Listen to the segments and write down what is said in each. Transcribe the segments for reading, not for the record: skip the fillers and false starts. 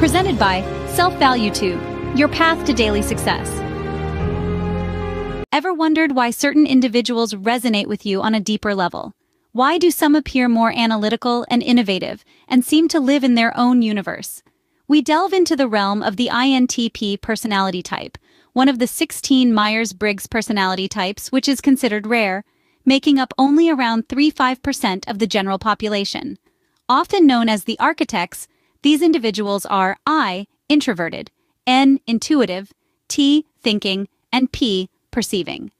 Presented by Self-Value Tube, your path to daily success. Ever wondered why certain individuals resonate with you on a deeper level? Why do some appear more analytical and innovative and seem to live in their own universe? We delve into the realm of the INTP personality type, one of the 16 Myers-Briggs personality types, which is considered rare, making up only around 3–5% of the general population. Often known as the architects, these individuals are I, introverted, N, intuitive, T, thinking, and P, perceiving.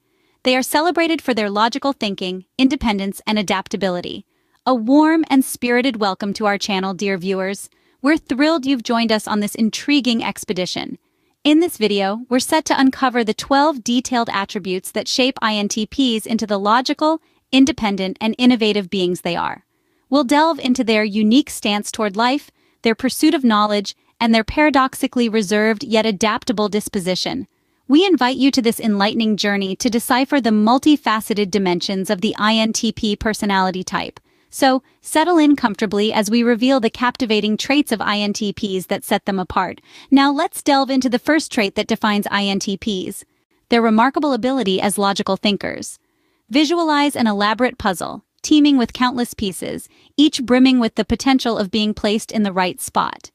They are celebrated for their logical thinking, independence, and adaptability. A warm and spirited welcome to our channel, dear viewers. We're thrilled you've joined us on this intriguing expedition. In this video, we're set to uncover the 12 detailed attributes that shape INTPs into the logical, independent, and innovative beings they are. We'll delve into their unique stance toward life, their pursuit of knowledge, and their paradoxically reserved yet adaptable disposition. We invite you to this enlightening journey to decipher the multifaceted dimensions of the INTP personality type. So, settle in comfortably as we reveal the captivating traits of INTPs that set them apart. Now, let's delve into the first trait that defines INTPs, their remarkable ability as logical thinkers. Visualize an elaborate puzzle, teeming with countless pieces, each brimming with the potential of being placed in the right spot.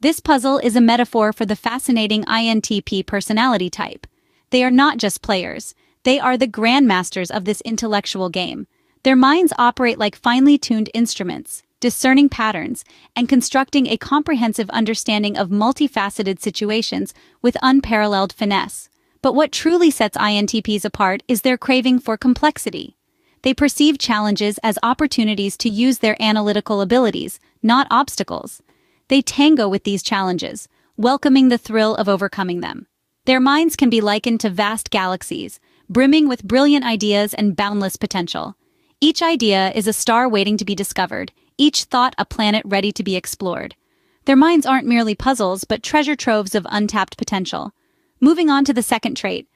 This puzzle is a metaphor for the fascinating INTP personality type. They are not just players. They are the grandmasters of this intellectual game. Their minds operate like finely tuned instruments, discerning patterns, and constructing a comprehensive understanding of multifaceted situations with unparalleled finesse. But what truly sets INTPs apart is their craving for complexity. They perceive challenges as opportunities to use their analytical abilities, not obstacles. They tango with these challenges, welcoming the thrill of overcoming them. Their minds can be likened to vast galaxies, brimming with brilliant ideas and boundless potential. Each idea is a star waiting to be discovered, each thought a planet ready to be explored. Their minds aren't merely puzzles, but treasure troves of untapped potential. Moving on to the second trait,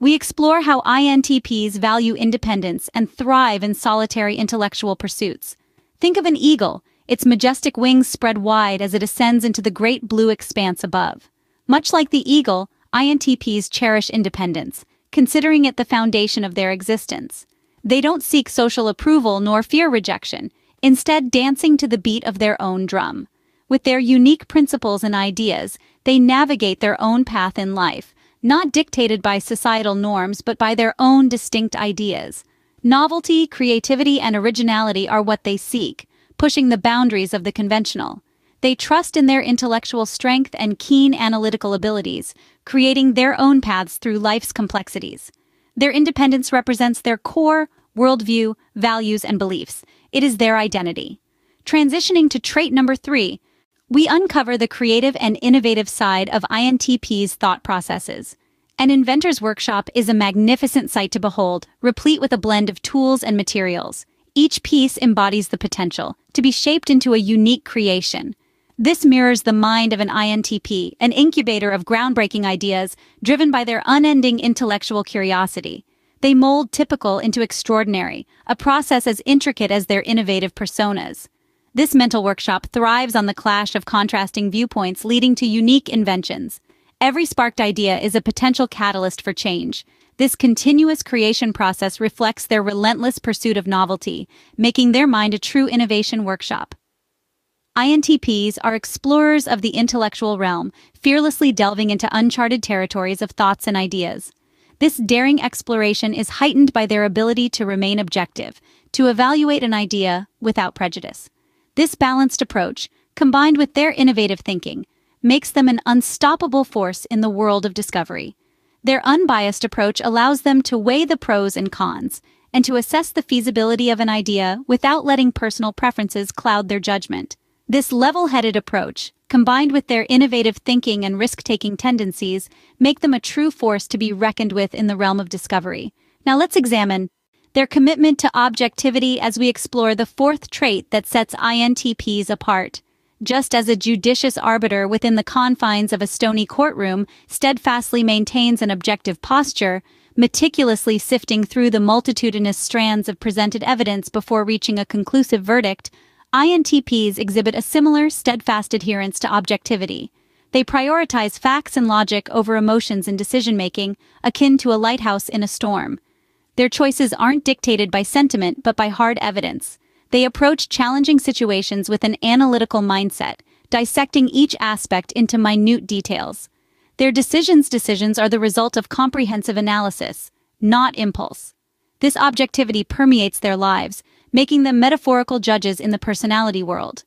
we explore how INTPs value independence and thrive in solitary intellectual pursuits. Think of an eagle, its majestic wings spread wide as it ascends into the great blue expanse above. Much like the eagle, INTPs cherish independence, considering it the foundation of their existence. They don't seek social approval nor fear rejection, instead dancing to the beat of their own drum. With their unique principles and ideas, they navigate their own path in life, not dictated by societal norms but by their own distinct ideas. Novelty, creativity, and originality are what they seek, pushing the boundaries of the conventional. They trust in their intellectual strength and keen analytical abilities, creating their own paths through life's complexities. Their independence represents their core, worldview, values, and beliefs. It is their identity. Transitioning to trait number 3, we uncover the creative and innovative side of INTP's thought processes. An inventor's workshop is a magnificent sight to behold, replete with a blend of tools and materials. Each piece embodies the potential to be shaped into a unique creation. This mirrors the mind of an INTP, an incubator of groundbreaking ideas driven by their unending intellectual curiosity. They mold typical into extraordinary, a process as intricate as their innovative personas. This mental workshop thrives on the clash of contrasting viewpoints, leading to unique inventions. Every sparked idea is a potential catalyst for change. This continuous creation process reflects their relentless pursuit of novelty, making their mind a true innovation workshop. INTPs are explorers of the intellectual realm, fearlessly delving into uncharted territories of thoughts and ideas. This daring exploration is heightened by their ability to remain objective, to evaluate an idea without prejudice. This balanced approach, combined with their innovative thinking, makes them an unstoppable force in the world of discovery. Their unbiased approach allows them to weigh the pros and cons and to assess the feasibility of an idea without letting personal preferences cloud their judgment. This level-headed approach, combined with their innovative thinking and risk-taking tendencies, make them a true force to be reckoned with in the realm of discovery. Now let's examine their commitment to objectivity as we explore the fourth trait that sets INTPs apart. Just as a judicious arbiter within the confines of a stony courtroom steadfastly maintains an objective posture, meticulously sifting through the multitudinous strands of presented evidence before reaching a conclusive verdict, INTPs exhibit a similar, steadfast adherence to objectivity. They prioritize facts and logic over emotions in decision-making, akin to a lighthouse in a storm. Their choices aren't dictated by sentiment, but by hard evidence. They approach challenging situations with an analytical mindset, dissecting each aspect into minute details. Their decisions are the result of comprehensive analysis, not impulse. This objectivity permeates their lives, making them metaphorical judges in the personality world.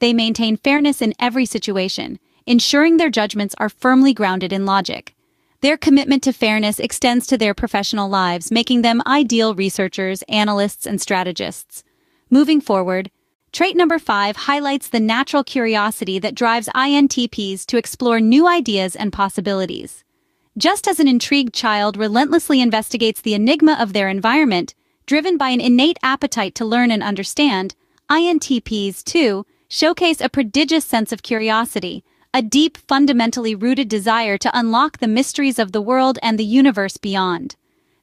They maintain fairness in every situation, ensuring their judgments are firmly grounded in logic. Their commitment to fairness extends to their professional lives, making them ideal researchers, analysts, and strategists. Moving forward, trait number 5 highlights the natural curiosity that drives INTPs to explore new ideas and possibilities. Just as an intrigued child relentlessly investigates the enigma of their environment, driven by an innate appetite to learn and understand, INTPs, too, showcase a prodigious sense of curiosity, a deep, fundamentally rooted desire to unlock the mysteries of the world and the universe beyond.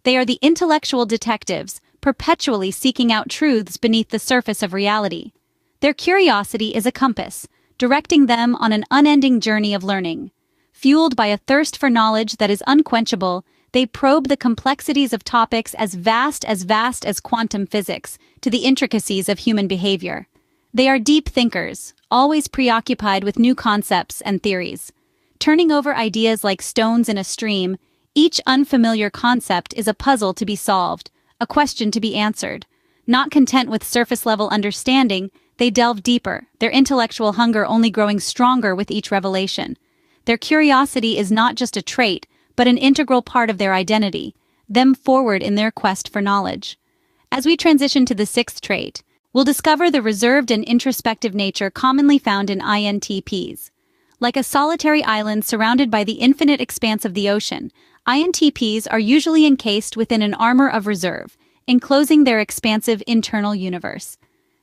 They are the intellectual detectives, perpetually seeking out truths beneath the surface of reality. Their curiosity is a compass, directing them on an unending journey of learning. Fueled by a thirst for knowledge that is unquenchable, they probe the complexities of topics as vast as quantum physics, to the intricacies of human behavior. They are deep thinkers, always preoccupied with new concepts and theories. Turning over ideas like stones in a stream, each unfamiliar concept is a puzzle to be solved, a question to be answered. Not content with surface-level understanding, they delve deeper, their intellectual hunger only growing stronger with each revelation. Their curiosity is not just a trait, but an integral part of their identity, them forward in their quest for knowledge. As we transition to the 6th trait, we'll discover the reserved and introspective nature commonly found in INTPs. Like a solitary island surrounded by the infinite expanse of the ocean, INTPs are usually encased within an armor of reserve, enclosing their expansive internal universe.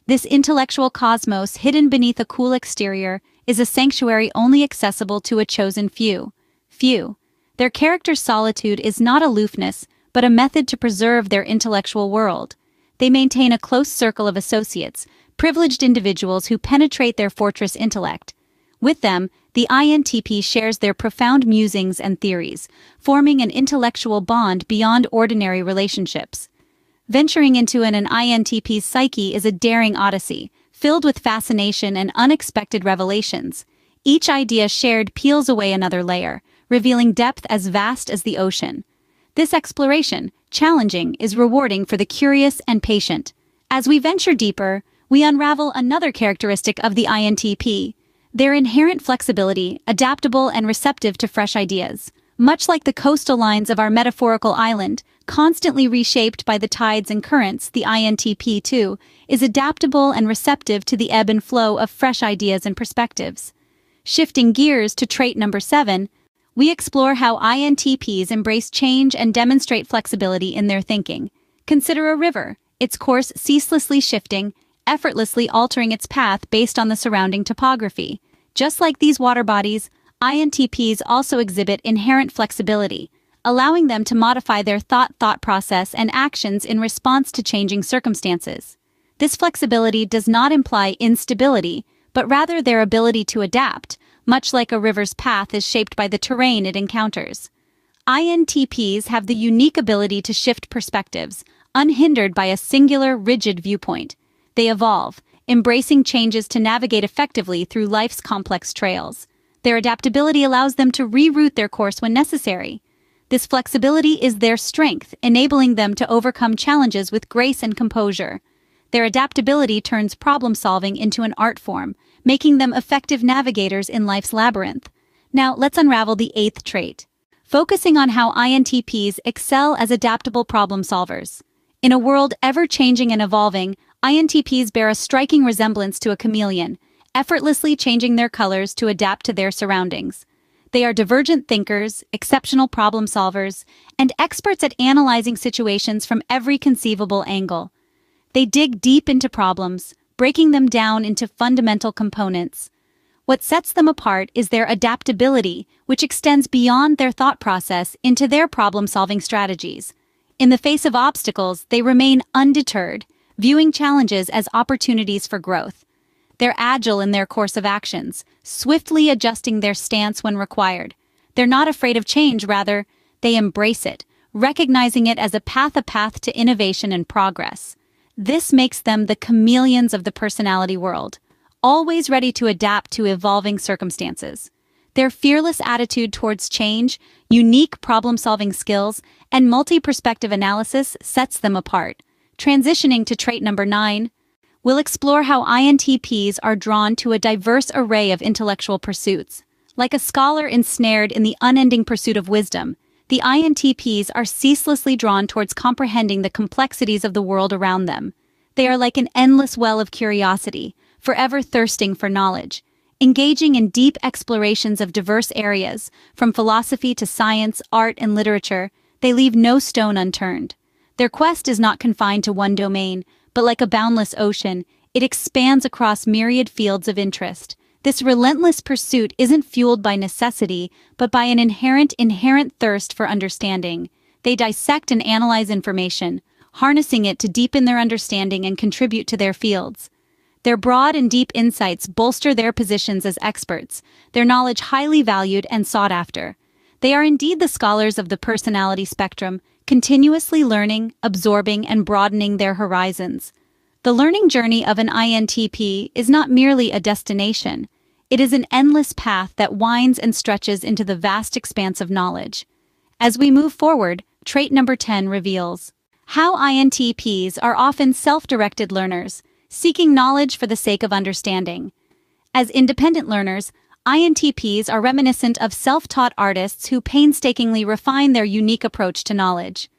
This intellectual cosmos, hidden beneath a cool exterior, is a sanctuary only accessible to a chosen few. Their character's solitude is not aloofness, but a method to preserve their intellectual world. They maintain a close circle of associates, privileged individuals who penetrate their fortress intellect. With them, the INTP shares their profound musings and theories, forming an intellectual bond beyond ordinary relationships. Venturing into an INTP's psyche is a daring odyssey, filled with fascination and unexpected revelations. Each idea shared peels away another layer, revealing depth as vast as the ocean. This exploration, challenging, is rewarding for the curious and patient. As we venture deeper, we unravel another characteristic of the INTP, their inherent flexibility, adaptable and receptive to fresh ideas. Much like the coastal lines of our metaphorical island, constantly reshaped by the tides and currents, the INTP, too, is adaptable and receptive to the ebb and flow of fresh ideas and perspectives. Shifting gears to trait number 7, we explore how INTPs embrace change and demonstrate flexibility in their thinking. Consider a river, its course ceaselessly shifting, effortlessly altering its path based on the surrounding topography. Just like these water bodies, INTPs also exhibit inherent flexibility, allowing them to modify their thought process and actions in response to changing circumstances. This flexibility does not imply instability, but rather their ability to adapt, much like a river's path is shaped by the terrain it encounters. INTPs have the unique ability to shift perspectives, unhindered by a singular, rigid viewpoint. They evolve, embracing changes to navigate effectively through life's complex trails. Their adaptability allows them to reroute their course when necessary. This flexibility is their strength, enabling them to overcome challenges with grace and composure. Their adaptability turns problem-solving into an art form, making them effective navigators in life's labyrinth. Now, let's unravel the 8th trait, focusing on how INTPs excel as adaptable problem solvers. In a world ever-changing and evolving, INTPs bear a striking resemblance to a chameleon, effortlessly changing their colors to adapt to their surroundings. They are divergent thinkers, exceptional problem solvers, and experts at analyzing situations from every conceivable angle. They dig deep into problems, breaking them down into fundamental components. What sets them apart is their adaptability, which extends beyond their thought process into their problem-solving strategies. In the face of obstacles, they remain undeterred, viewing challenges as opportunities for growth. They're agile in their course of actions, swiftly adjusting their stance when required. They're not afraid of change, rather, they embrace it, recognizing it as a path to innovation and progress. This makes them the chameleons of the personality world, always ready to adapt to evolving circumstances. Their fearless attitude towards change, unique problem-solving skills, and multi-perspective analysis sets them apart. Transitioning to trait number 9, we'll explore how INTPs are drawn to a diverse array of intellectual pursuits. Like a scholar ensnared in the unending pursuit of wisdom, the INTPs are ceaselessly drawn towards comprehending the complexities of the world around them. They are like an endless well of curiosity, forever thirsting for knowledge, engaging in deep explorations of diverse areas, from philosophy to science, art, and literature. They leave no stone unturned. Their quest is not confined to one domain, but like a boundless ocean, it expands across myriad fields of interest. This relentless pursuit isn't fueled by necessity, but by an inherent thirst for understanding. They dissect and analyze information, harnessing it to deepen their understanding and contribute to their fields. Their broad and deep insights bolster their positions as experts, their knowledge highly valued and sought after. They are indeed the scholars of the personality spectrum, continuously learning, absorbing, and broadening their horizons. The learning journey of an INTP is not merely a destination. It is an endless path that winds and stretches into the vast expanse of knowledge. As we move forward, trait number 10 reveals how INTPs are often self-directed learners, seeking knowledge for the sake of understanding. As independent learners, INTPs are reminiscent of self-taught artists who painstakingly refine their unique approach to knowledge.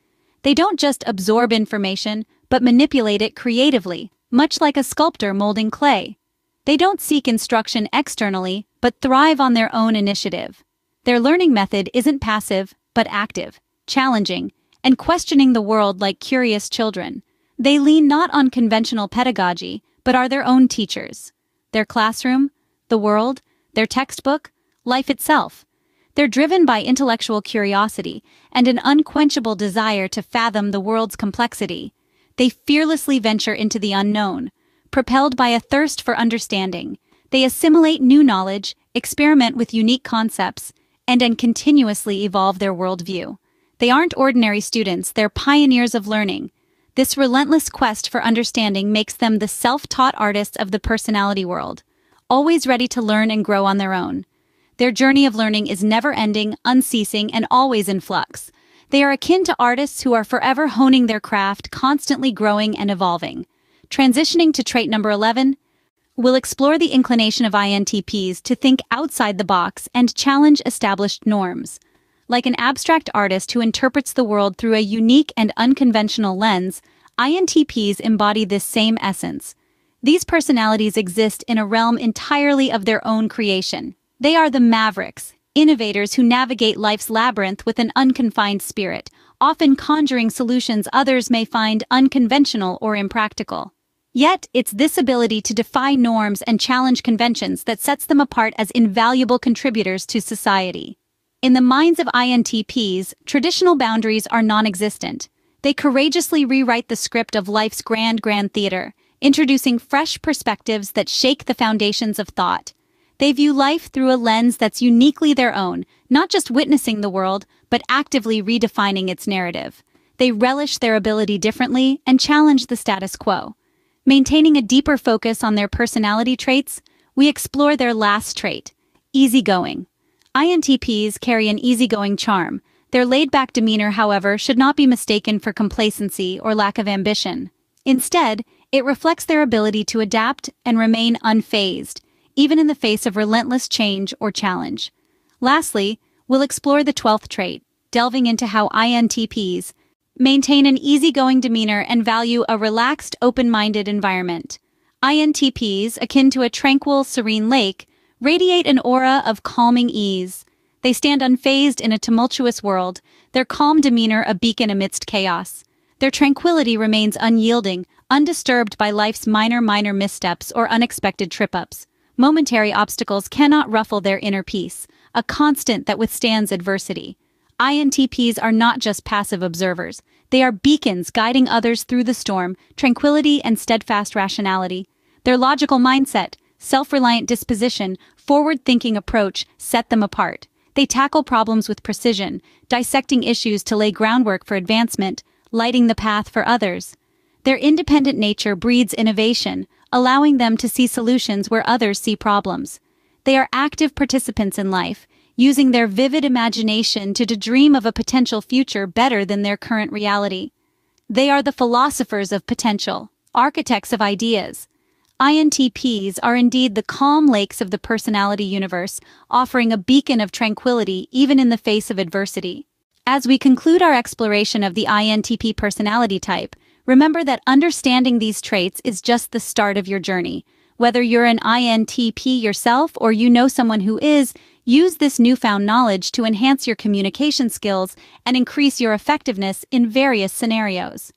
They don't just absorb information, but manipulate it creatively, much like a sculptor molding clay. They don't seek instruction externally, but thrive on their own initiative. Their learning method isn't passive, but active, challenging, and questioning the world like curious children. They lean not on conventional pedagogy, but are their own teachers. Their classroom, the world, their textbook, life itself. They're driven by intellectual curiosity and an unquenchable desire to fathom the world's complexity. They fearlessly venture into the unknown, propelled by a thirst for understanding. They assimilate new knowledge, experiment with unique concepts, and continuously evolve their worldview. They aren't ordinary students, they're pioneers of learning. This relentless quest for understanding makes them the self-taught artists of the personality world, always ready to learn and grow on their own. Their journey of learning is never-ending, unceasing, and always in flux. They are akin to artists who are forever honing their craft, constantly growing and evolving. Transitioning to trait number 11, we'll explore the inclination of INTPs to think outside the box and challenge established norms. Like an abstract artist who interprets the world through a unique and unconventional lens, INTPs embody this same essence. These personalities exist in a realm entirely of their own creation. They are the mavericks, innovators who navigate life's labyrinth with an unconfined spirit, often conjuring solutions others may find unconventional or impractical. Yet, it's this ability to defy norms and challenge conventions that sets them apart as invaluable contributors to society. In the minds of INTPs, traditional boundaries are non-existent. They courageously rewrite the script of life's grand theater, introducing fresh perspectives that shake the foundations of thought. They view life through a lens that's uniquely their own, not just witnessing the world, but actively redefining its narrative. They relish their ability differently and challenge the status quo. Maintaining a deeper focus on their personality traits, we explore their last trait, easygoing. INTPs carry an easygoing charm. Their laid-back demeanor, however, should not be mistaken for complacency or lack of ambition. Instead, it reflects their ability to adapt and remain unfazed, even in the face of relentless change or challenge. Lastly, we'll explore the 12th trait, delving into how INTPs maintain an easygoing demeanor and value a relaxed, open-minded environment. INTPs, akin to a tranquil, serene lake, radiate an aura of calming ease. They stand unfazed in a tumultuous world, their calm demeanor a beacon amidst chaos. Their tranquility remains unyielding, undisturbed by life's minor missteps or unexpected trip-ups. Momentary obstacles cannot ruffle their inner peace, a constant that withstands adversity. INTPs are not just passive observers. They are beacons guiding others through the storm, tranquility and steadfast rationality. Their logical mindset, self-reliant disposition, forward-thinking approach set them apart. They tackle problems with precision, dissecting issues to lay groundwork for advancement, lighting the path for others. Their independent nature breeds innovation, allowing them to see solutions where others see problems. They are active participants in life, using their vivid imagination to dream of a potential future better than their current reality. They are the philosophers of potential, architects of ideas. INTPs are indeed the calm lakes of the personality universe, offering a beacon of tranquility even in the face of adversity. As we conclude our exploration of the INTP personality type, remember that understanding these traits is just the start of your journey. Whether you're an INTP yourself or you know someone who is, use this newfound knowledge to enhance your communication skills and increase your effectiveness in various scenarios.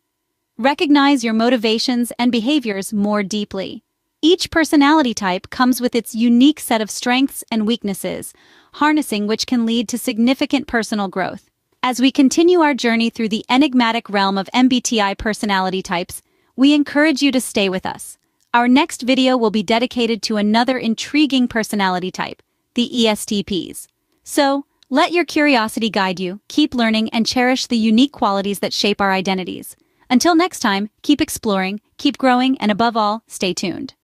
Recognize your motivations and behaviors more deeply. Each personality type comes with its unique set of strengths and weaknesses, harnessing which can lead to significant personal growth. As we continue our journey through the enigmatic realm of MBTI personality types, we encourage you to stay with us. Our next video will be dedicated to another intriguing personality type, the ESTPs. So, let your curiosity guide you, keep learning, and cherish the unique qualities that shape our identities. Until next time, keep exploring, keep growing, and above all, stay tuned.